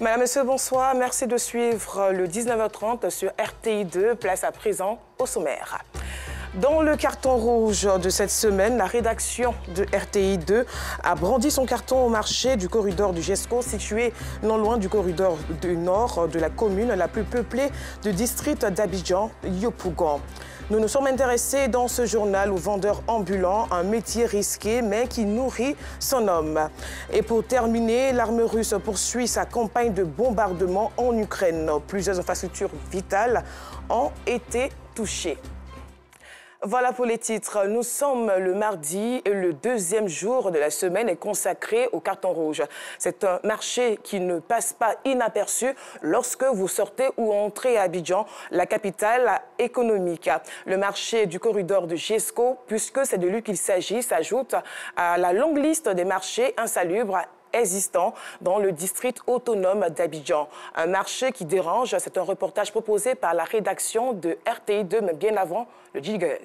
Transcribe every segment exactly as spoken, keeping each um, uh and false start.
Madame, Monsieur, bonsoir. Merci de suivre le dix-neuf heures trente sur R T I deux. Place à présent au sommaire. Dans le carton rouge de cette semaine, la rédaction de R T I deux a brandi son carton au marché du corridor du Gesco, situé non loin du corridor du nord de la commune la plus peuplée du district d'Abidjan, Yopougon. Nous nous sommes intéressés dans ce journal aux vendeurs ambulants, un métier risqué mais qui nourrit son homme. Et pour terminer, l'armée russe poursuit sa campagne de bombardement en Ukraine. Plusieurs infrastructures vitales ont été touchées. Voilà pour les titres. Nous sommes le mardi et le deuxième jour de la semaine est consacré au carton rouge. C'est un marché qui ne passe pas inaperçu lorsque vous sortez ou entrez à Abidjan, la capitale économique. Le marché du corridor de Gesco, puisque c'est de lui qu'il s'agit, s'ajoute à la longue liste des marchés insalubres existants dans le district autonome d'Abidjan. Un marché qui dérange, c'est un reportage proposé par la rédaction de R T I deux, mais bien avant le jingle.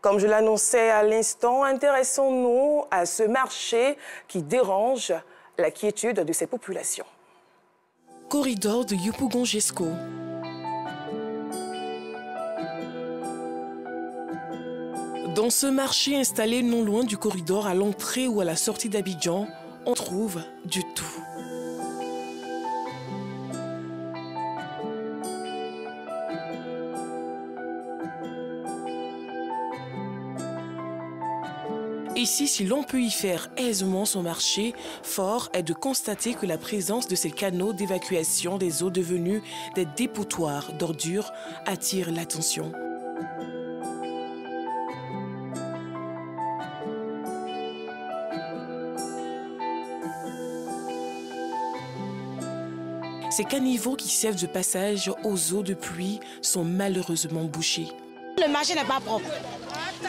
Comme je l'annonçais à l'instant, intéressons-nous à ce marché qui dérange la quiétude de ces populations. Corridor de Yopougon-Gesco. Dans ce marché installé non loin du corridor, à l'entrée ou à la sortie d'Abidjan, on trouve du tout. Ici, si l'on peut y faire aisément son marché, fort est de constater que la présence de ces canaux d'évacuation des eaux devenues des dépotoirs d'ordures attire l'attention. Ces caniveaux qui servent de passage aux eaux de pluie sont malheureusement bouchés. Le marché n'est pas propre.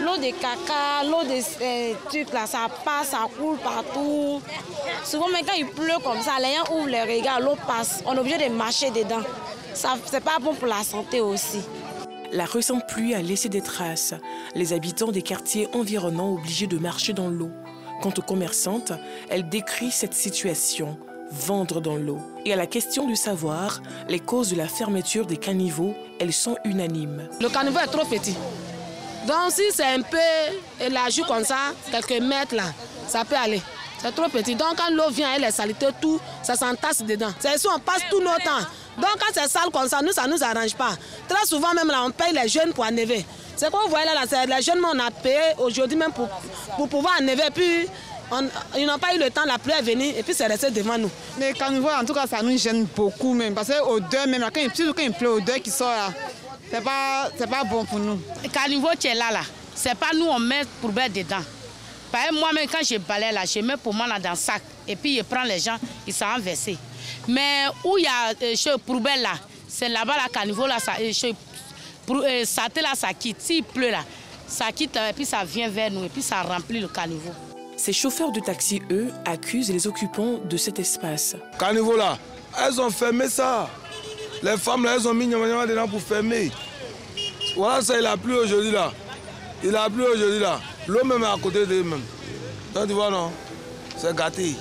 L'eau de caca, l'eau de euh, trucs là, ça passe, ça coule partout. Souvent même quand il pleut comme ça, les gens ouvrent les regards, l'eau passe. On est obligé de marcher dedans. Ça, c'est pas bon pour la santé aussi. La récente pluie a laissé des traces. Les habitants des quartiers environnants obligés de marcher dans l'eau. Quant aux commerçantes, elles décrivent cette situation. Vendre dans l'eau. Et à la question du savoir, les causes de la fermeture des caniveaux, elles sont unanimes. Le caniveau est trop petit. Donc si c'est un peu élargi comme ça, quelques mètres là, ça peut aller. C'est trop petit. Donc quand l'eau vient, elle est saleté, tout, ça s'entasse dedans. C'est ici on passe tout notre temps. Donc quand c'est sale comme ça, nous, ça ne nous arrange pas. Très souvent même là, on paye les jeunes pour enlever. C'est qu'on voit là, là c'est les jeunes, on a payé aujourd'hui même pour, pour pouvoir enlever. Puis, On, ils n'ont pas eu le temps, la pluie est venue et puis c'est resté devant nous. Les caniveaux, en tout cas, ça nous gêne beaucoup même. Parce que l'odeur, même là, quand il, surtout quand il pleut, l'odeur qui sort là, c'est pas, c'est pas bon pour nous. Le caniveau qui est là, là, c'est pas nous, on met pour mettre dedans. Par exemple, moi-même, quand je balaye là, je mets pour moi là dans le sac. Et puis je prends les gens, ils sont enversés. Mais où il y a euh, chez poubelle là, c'est là-bas, la caniveau là, ça, euh, chez, pour, euh, ça, là, ça quitte. S'il pleut là, ça quitte et puis ça vient vers nous et puis ça remplit le caniveau. Ces chauffeurs de taxi, eux, accusent les occupants de cet espace. Caniveau là, elles ont fermé ça. Les femmes là, elles ont mis gnagnagna dedans pour fermer. Voilà ça, il a plu aujourd'hui là. Il a plu aujourd'hui là. L'eau même est à côté d'eux-mêmes. Donc tu vois non, c'est gâté.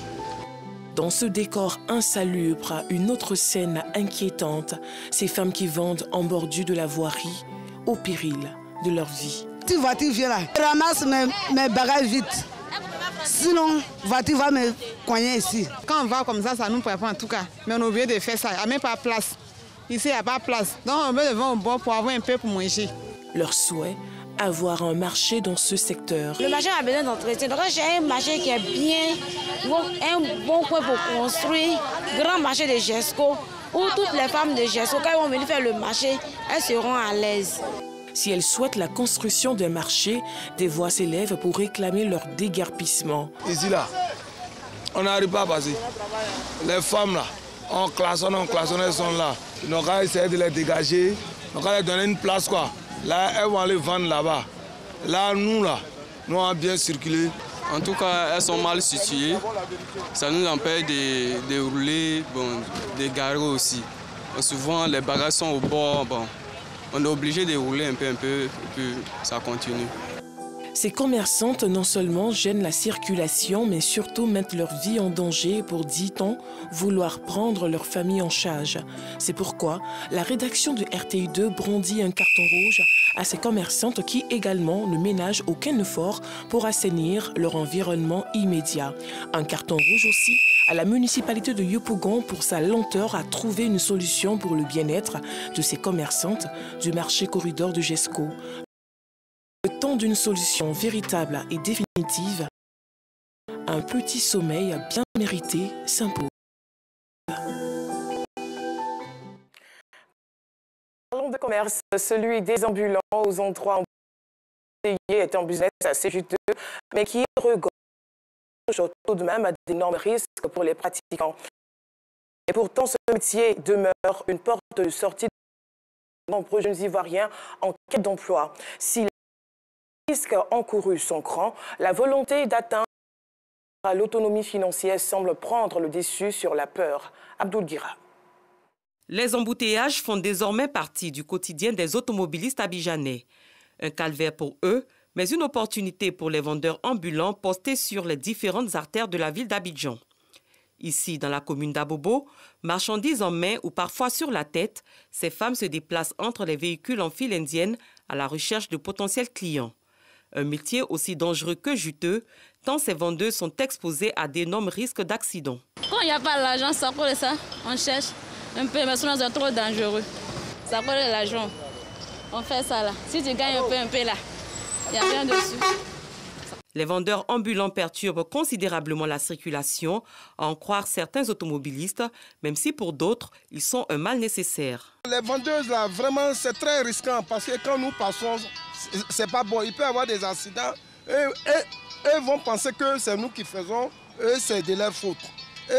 Dans ce décor insalubre, une autre scène inquiétante. Ces femmes qui vendent en bordure de la voirie au péril de leur vie. Tu vois, tu viens là. Ramasse mes, mes bagages vite. Sinon, va-t-il va me cogner ici. Quand on va comme ça, ça nous prépare en tout cas. Mais on a oublié de faire ça. Il n'y a même pas de place. Ici, il n'y a pas de place. Donc, on met devant au bord pour avoir un peu pour manger. Leur souhait, avoir un marché dans ce secteur. Le marché a besoin d'entretien. Donc, j'ai un marché qui est bien, un bon coin pour construire, grand marché de Gesco, où toutes les femmes de Gesco, quand elles vont venir faire le marché, elles seront à l'aise. Si elles souhaitent la construction d'un marché, des voix s'élèvent pour réclamer leur déguerpissement. Ici, là, on n'arrive pas à passer. Les femmes, là, en classant, en classant, elles sont là. Donc, on va essayer de les dégager. Donc, on va leur donner une place, quoi. Là, elles vont aller vendre là-bas. Là, nous, là, nous, on a bien circulé. En tout cas, elles sont mal situées. Ça nous empêche de, de rouler, bon, de garer aussi. Et souvent, les bagages sont au bord, bon. On est obligé de rouler un peu, un peu, et puis ça continue. Ces commerçantes non seulement gênent la circulation, mais surtout mettent leur vie en danger pour, dit-on, vouloir prendre leur famille en charge. C'est pourquoi la rédaction de R T I deux brandit un carton rouge à ces commerçantes qui également ne ménagent aucun effort pour assainir leur environnement immédiat. Un carton rouge aussi à la municipalité de Yopougon pour sa lenteur à trouver une solution pour le bien-être de ces commerçantes du marché corridor de Gesco. Le temps d'une solution véritable et définitive, un petit sommeil bien mérité s'impose. Parlons de commerce, celui des ambulants aux trois embouteillés est un business assez juteux, mais qui regorge tout de même à d'énormes risques pour les pratiquants. Et pourtant, ce métier demeure une porte de sortie de nombreux jeunes Ivoiriens en quête d'emploi. Si les risques encourus sont grands, la volonté d'atteindre l'autonomie financière semble prendre le dessus sur la peur. Abdoul Guira. Les embouteillages font désormais partie du quotidien des automobilistes abidjanais. Un calvaire pour eux, mais une opportunité pour les vendeurs ambulants postés sur les différentes artères de la ville d'Abidjan. Ici, dans la commune d'Abobo, marchandises en main ou parfois sur la tête, ces femmes se déplacent entre les véhicules en file indienne à la recherche de potentiels clients. Un métier aussi dangereux que juteux, tant ces vendeuses sont exposées à d'énormes risques d'accidents. Quand il n'y a pas l'argent, ça colle ça, on cherche un peu, mais sinon c'est trop dangereux. Ça colle l'argent, on fait ça là. Si tu gagnes un peu, un peu là, il n'y a rien dessus. Les vendeurs ambulants perturbent considérablement la circulation, à en croire certains automobilistes, même si pour d'autres, ils sont un mal nécessaire. Les vendeuses, là, vraiment, c'est très risquant parce que quand nous passons, c'est pas bon. Il peut y avoir des accidents. Eux vont penser que c'est nous qui faisons, eux, c'est de leur faute.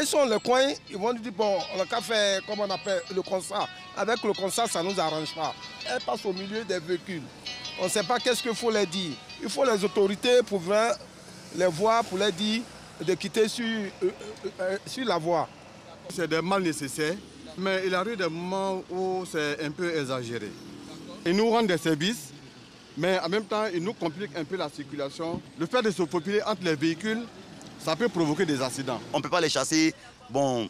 Ils sont le coin, ils vont dire bon, on a qu'à faire, comme on appelle, le constat. Avec le constat, ça ne nous arrange pas. Elles passent au milieu des véhicules. On ne sait pas qu'est-ce qu'il faut leur dire. Il faut les autorités pour venir les voir, pour leur dire de quitter sur, euh, euh, sur la voie. C'est des mal nécessaires, mais il arrive des moments où c'est un peu exagéré. Ils nous rendent des services, mais en même temps, ils nous compliquent un peu la circulation. Le fait de se populer entre les véhicules, ça peut provoquer des accidents. On ne peut pas les chasser. Bon,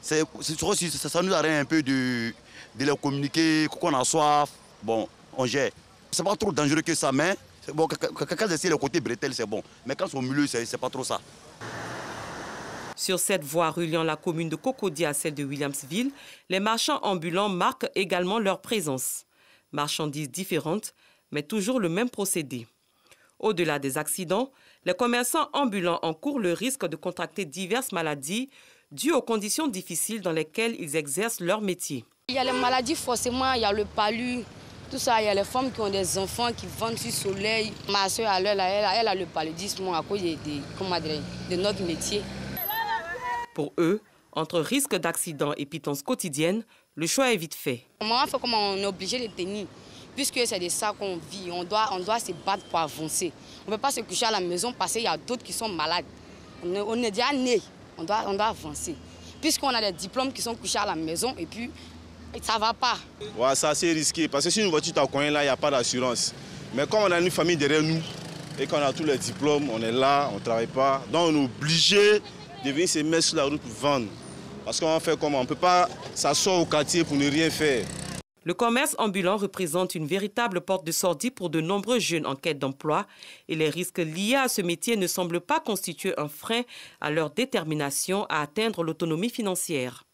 c'est, c'est, ça nous arrête un peu de, de les communiquer, qu'on a soif. Bon, on gère. C'est pas trop dangereux que ça, mais bon, quand c'est le côté bretelle, c'est bon. Mais quand c'est au milieu, c'est pas trop ça. Sur cette voie reliant la commune de Cocody à celle de Williamsville, les marchands ambulants marquent également leur présence. Marchandises différentes, mais toujours le même procédé. Au-delà des accidents, les commerçants ambulants encourent le risque de contracter diverses maladies dues aux conditions difficiles dans lesquelles ils exercent leur métier. Il y a les maladies, forcément, il y a le palu. Tout ça, il y a les femmes qui ont des enfants qui vendent sur le soleil. Ma soeur, elle, elle, elle a le paludisme à cause de, de, de notre métier. Pour eux, entre risque d'accident et pitance quotidienne, le choix est vite fait. Maman fait comme on est obligé de tenir, puisque c'est de ça qu'on vit. On doit, on doit se battre pour avancer. On ne peut pas se coucher à la maison parce qu'il y a d'autres qui sont malades. On est, on est déjà nés, on doit, on doit avancer. Puisqu'on a des diplômes qui sont couchés à la maison et puis... ça ne va pas. Ouais, c'est assez risqué parce que si une voiture t'accompagne là, il n'y a pas d'assurance. Mais quand on a une famille derrière nous et qu'on a tous les diplômes, on est là, on ne travaille pas. Donc on est obligé de venir se mettre sur la route pour vendre. Parce qu'on va faire comment? On ne peut pas s'asseoir au quartier pour ne rien faire. Le commerce ambulant représente une véritable porte de sortie pour de nombreux jeunes en quête d'emploi et les risques liés à ce métier ne semblent pas constituer un frein à leur détermination à atteindre l'autonomie financière.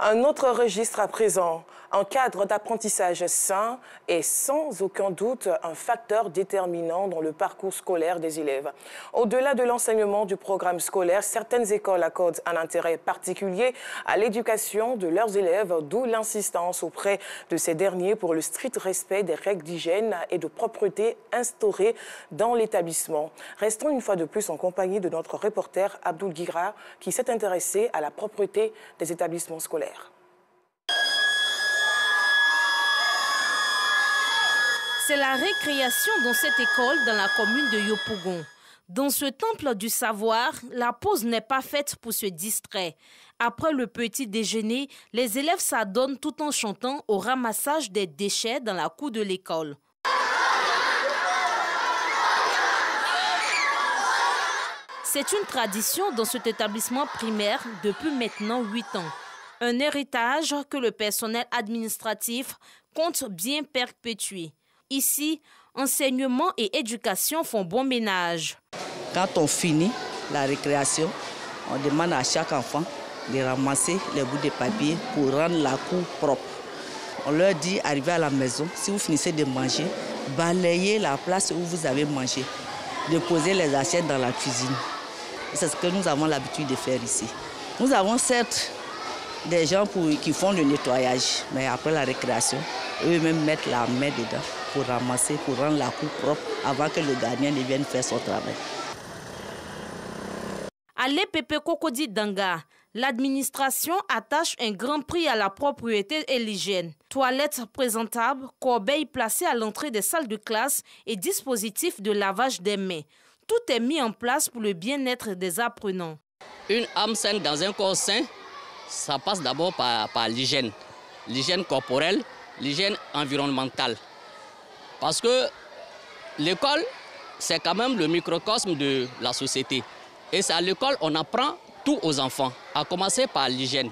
Un autre registre à présent, un cadre d'apprentissage sain est sans aucun doute un facteur déterminant dans le parcours scolaire des élèves. Au-delà de l'enseignement du programme scolaire, certaines écoles accordent un intérêt particulier à l'éducation de leurs élèves, d'où l'insistance auprès de ces derniers pour le strict respect des règles d'hygiène et de propreté instaurées dans l'établissement. Restons une fois de plus en compagnie de notre reporter Abdoul Guira qui s'est intéressé à la propreté des établissements scolaires. C'est la récréation dans cette école dans la commune de Yopougon. Dans ce temple du savoir, la pause n'est pas faite pour se distraire. Après le petit déjeuner, les élèves s'adonnent tout en chantant au ramassage des déchets dans la cour de l'école. C'est une tradition dans cet établissement primaire depuis maintenant huit ans. Un héritage que le personnel administratif compte bien perpétuer. Ici, enseignement et éducation font bon ménage. Quand on finit la récréation, on demande à chaque enfant de ramasser les bouts de papier pour rendre la cour propre. On leur dit, arrivez à la maison, si vous finissez de manger, balayez la place où vous avez mangé, de poser les assiettes dans la cuisine. C'est ce que nous avons l'habitude de faire ici. Nous avons certes des gens pour, qui font le nettoyage, mais après la récréation, eux-mêmes mettent la main dedans pour ramasser, pour rendre la cour propre avant que le gardien ne vienne faire son travail. À l'E P P Cocody Danga, l'administration attache un grand prix à la propriété et l'hygiène. Toilettes présentables, corbeilles placées à l'entrée des salles de classe et dispositifs de lavage des mains. Tout est mis en place pour le bien-être des apprenants. Une âme saine dans un corps sain, ça passe d'abord par, par l'hygiène. L'hygiène corporelle, l'hygiène environnementale. Parce que l'école, c'est quand même le microcosme de la société. Et c'est à l'école qu'on apprend tout aux enfants, à commencer par l'hygiène.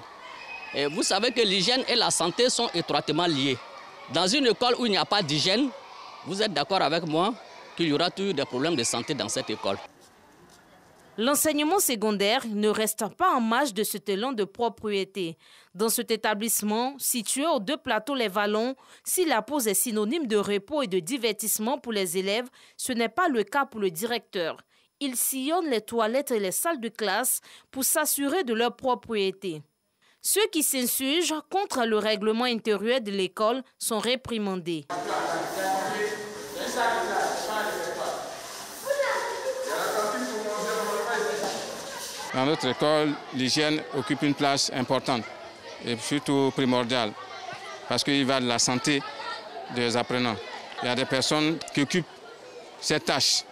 Et vous savez que l'hygiène et la santé sont étroitement liées. Dans une école où il n'y a pas d'hygiène, vous êtes d'accord avec moi qu'il y aura toujours des problèmes de santé dans cette école. L'enseignement secondaire ne reste pas en marge de ce élan de propriété. Dans cet établissement, situé aux deux plateaux Les Vallons, si la pause est synonyme de repos et de divertissement pour les élèves, ce n'est pas le cas pour le directeur. Ils sillonnent les toilettes et les salles de classe pour s'assurer de leur propriété. Ceux qui s'insurgent contre le règlement intérieur de l'école sont réprimandés. Dans notre école, l'hygiène occupe une place importante et surtout primordiale parce qu'il va de la santé des apprenants. Il y a des personnes qui occupent ces tâches.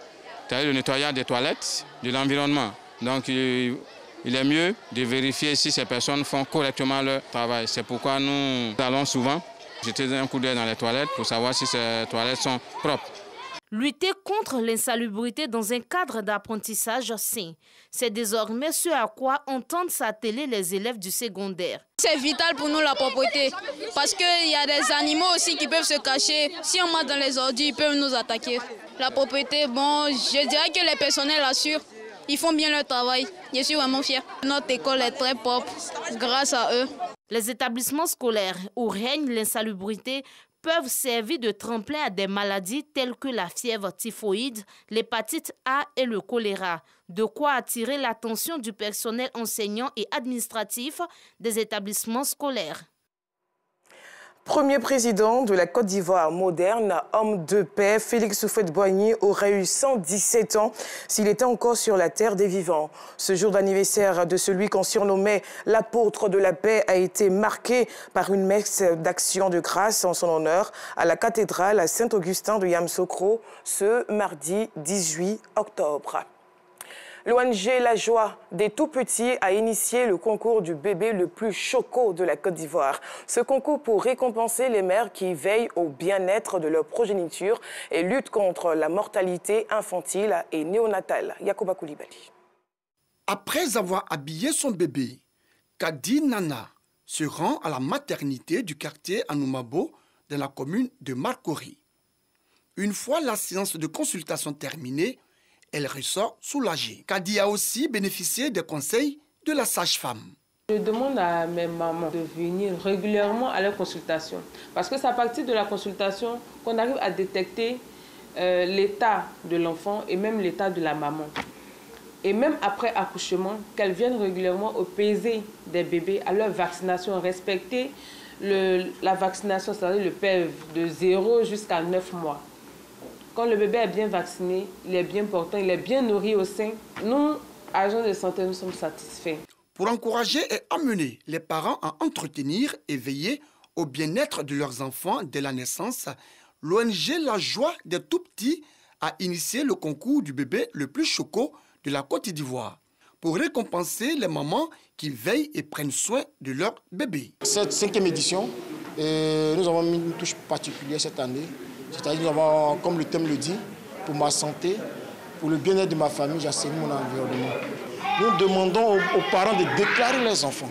C'est-à-dire le nettoyage des toilettes, de l'environnement. Donc il est mieux de vérifier si ces personnes font correctement leur travail. C'est pourquoi nous allons souvent jeter un coup d'œil dans les toilettes pour savoir si ces toilettes sont propres. Lutter contre l'insalubrité dans un cadre d'apprentissage sain, c'est désormais ce à quoi entendent s'atteler les élèves du secondaire. C'est vital pour nous la propreté, parce qu'il y a des animaux aussi qui peuvent se cacher. Si on marche dans les ordures, ils peuvent nous attaquer. La propreté, bon, je dirais que les personnels assurent. Ils font bien leur travail. Je suis vraiment fière. Notre école est très propre, grâce à eux. Les établissements scolaires où règne l'insalubrité peuvent servir de tremplin à des maladies telles que la fièvre typhoïde, l'hépatite A et le choléra. De quoi attirer l'attention du personnel enseignant et administratif des établissements scolaires. Premier président de la Côte d'Ivoire moderne, homme de paix, Félix Houphouët-Boigny aurait eu cent dix-sept ans s'il était encore sur la terre des vivants. Ce jour d'anniversaire de celui qu'on surnommait l'apôtre de la paix a été marqué par une messe d'action de grâce en son honneur à la cathédrale à Saint-Augustin de Yamoussoukro ce mardi dix-huit octobre. L'O N G La Joie des Tout-Petits a initié le concours du bébé le plus choco de la Côte d'Ivoire. Ce concours pour récompenser les mères qui veillent au bien-être de leur progéniture et luttent contre la mortalité infantile et néonatale. Yakuba Koulibaly. Après avoir habillé son bébé, Kadi Nana se rend à la maternité du quartier Anoumabo dans la commune de Marcory. Une fois la séance de consultation terminée, elle ressort soulagée. Kadi a aussi bénéficié des conseils de la sage-femme. Je demande à mes mamans de venir régulièrement à leur consultation. Parce que c'est à partir de la consultation qu'on arrive à détecter euh, l'état de l'enfant et même l'état de la maman. Et même après accouchement, qu'elles viennent régulièrement au P E V des bébés, à leur vaccination, respecter le, la vaccination, c'est-à-dire le P E V de zéro jusqu'à neuf mois. Quand le bébé est bien vacciné, il est bien portant, il est bien nourri au sein, nous, agents de santé, nous sommes satisfaits. Pour encourager et amener les parents à entretenir et veiller au bien-être de leurs enfants dès la naissance, l'O N G La Joie des Tout-Petits a initié le concours du bébé le plus choco de la Côte d'Ivoire pour récompenser les mamans qui veillent et prennent soin de leur bébé. Cette cinquième édition, et nous avons mis une touche particulière cette année. C'est-à-dire, comme le thème le dit, pour ma santé Pour le bien-être de ma famille, j'assaini mon environnement. Nous demandons aux, aux parents de déclarer leurs enfants.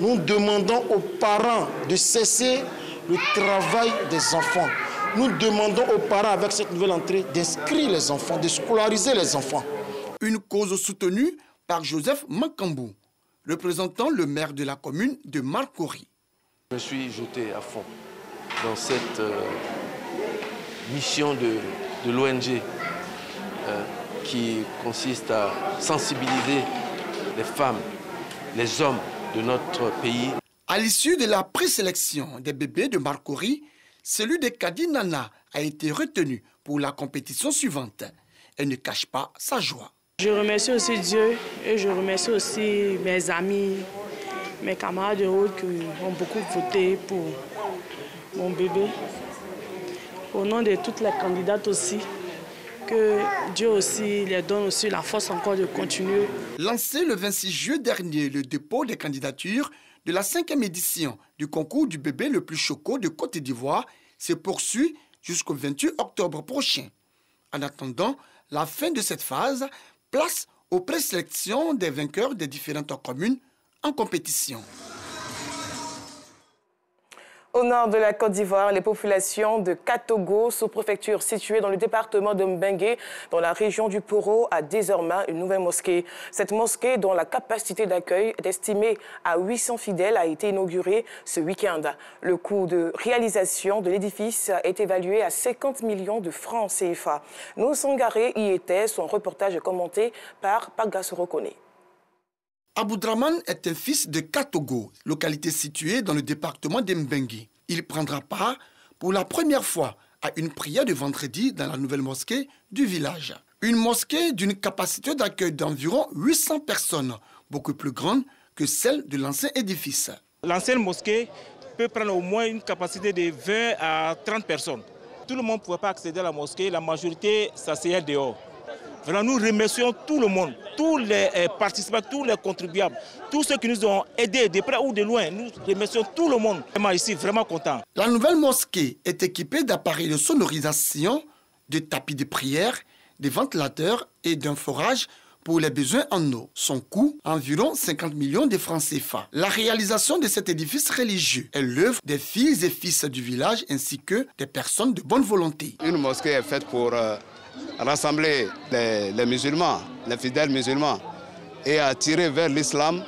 Nous demandons aux parents de cesser le travail des enfants. Nous demandons aux parents, avec cette nouvelle entrée, d'inscrire les enfants, de scolariser les enfants. Une cause soutenue par Joseph Makambou, représentant le maire de la commune de Marcory. Je me suis jeté à fond dans cette euh, mission de, de l'O N G euh, qui consiste à sensibiliser les femmes, les hommes de notre pays. À l'issue de la présélection des bébés de Marcory, celui de Kadinana a été retenu pour la compétition suivante. Elle ne cache pas sa joie. Je remercie aussi Dieu et je remercie aussi mes amis, mes camarades de route qui ont beaucoup voté pour mon bébé. Au nom de toutes les candidates aussi, que Dieu aussi leur donne aussi la force encore de continuer. Lancé le vingt-six juillet dernier, le dépôt des candidatures de la cinquième édition du concours du bébé le plus choco de Côte d'Ivoire se poursuit jusqu'au vingt-huit octobre prochain. En attendant la fin de cette phase, place aux présélections des vainqueurs des différentes communes en compétition. Au nord de la Côte d'Ivoire, les populations de Katogo, sous-préfecture située dans le département de Mbengue, dans la région du Poro, a désormais une nouvelle mosquée. Cette mosquée, dont la capacité d'accueil est estimée à huit cents fidèles, a été inaugurée ce week-end. Le coût de réalisation de l'édifice est évalué à cinquante millions de francs C F A. Nous Sangaré y était, son reportage est commenté par Pagasoro Kone. Aboudraman est un fils de Katogo, localité située dans le département de Mbengi. Il prendra part pour la première fois à une prière de vendredi dans la nouvelle mosquée du village. Une mosquée d'une capacité d'accueil d'environ huit cents personnes, beaucoup plus grande que celle de l'ancien édifice. L'ancienne mosquée peut prendre au moins une capacité de vingt à trente personnes. Tout le monde ne pouvait pas accéder à la mosquée, la majorité s'asseyait dehors. Voilà, nous remercions tout le monde, tous les participants, tous les contribuables, tous ceux qui nous ont aidés de près ou de loin. Nous remercions tout le monde. Vraiment ici, vraiment content. La nouvelle mosquée est équipée d'appareils de sonorisation, de tapis de prière, de ventilateurs et d'un forage pour les besoins en eau. Son coût, environ cinquante millions de francs C F A. La réalisation de cet édifice religieux est l'œuvre des filles et fils du village ainsi que des personnes de bonne volonté. Une mosquée est faite pour Euh... rassembler les, les musulmans, les fidèles musulmans et attirer vers l'islam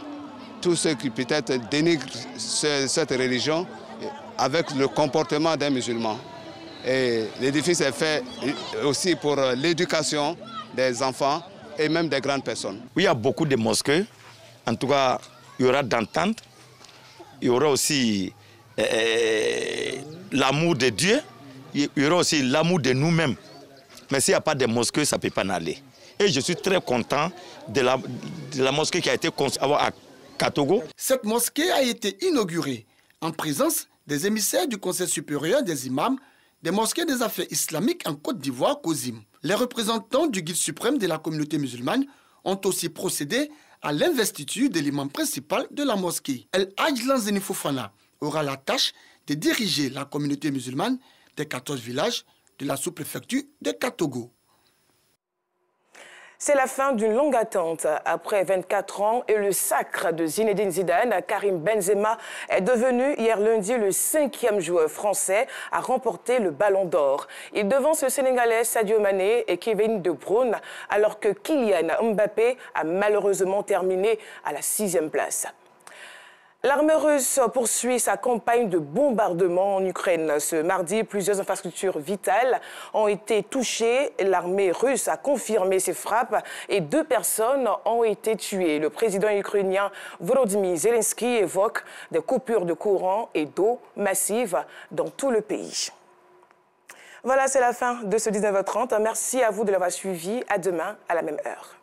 tous ceux qui peut-être dénigrent ce, cette religion avec le comportement d'un musulman. Et l'édifice est fait aussi pour l'éducation des enfants et même des grandes personnes. Oui, il y a beaucoup de mosquées. En tout cas, il y aura d'entente. Il y aura aussi euh, l'amour de Dieu. Il y aura aussi l'amour de nous-mêmes. Mais s'il n'y a pas de mosquée, ça ne peut pas en aller. Et je suis très content de la, de la mosquée qui a été construite à Katogo. Cette mosquée a été inaugurée en présence des émissaires du Conseil supérieur des imams des mosquées des affaires islamiques en Côte d'Ivoire, Cosim. Les représentants du guide suprême de la communauté musulmane ont aussi procédé à l'investiture de l'imam principal de la mosquée. El Hajlan Zénifofana aura la tâche de diriger la communauté musulmane des quatorze villages de la sous-préfecture de Katogo. C'est la fin d'une longue attente. Après vingt-quatre ans et le sacre de Zinedine Zidane, Karim Benzema est devenu hier lundi le cinquième joueur français à remporter le ballon d'or. Il devance le Sénégalais Sadio Mané et Kevin De Bruyne, alors que Kylian Mbappé a malheureusement terminé à la sixième place. L'armée russe poursuit sa campagne de bombardement en Ukraine. Ce mardi, plusieurs infrastructures vitales ont été touchées. L'armée russe a confirmé ses frappes et deux personnes ont été tuées. Le président ukrainien Volodymyr Zelensky évoque des coupures de courant et d'eau massives dans tout le pays. Voilà, c'est la fin de ce dix-neuf heures trente. Merci à vous de l'avoir suivi. À demain, à la même heure.